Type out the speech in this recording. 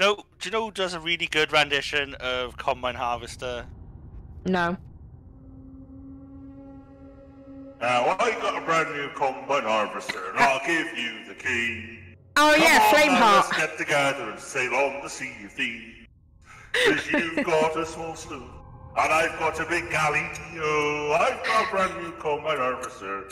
Do you know who does a really good rendition of Combine Harvester? No. Now I got a brand new Combine Harvester, and I'll give you the key. Oh yeah, Flameheart. Let's get together and sail on the Sea of Thieves. Cause you've got a small sloop, and I've got a big galley. Oh, I've got a brand new Combine Harvester.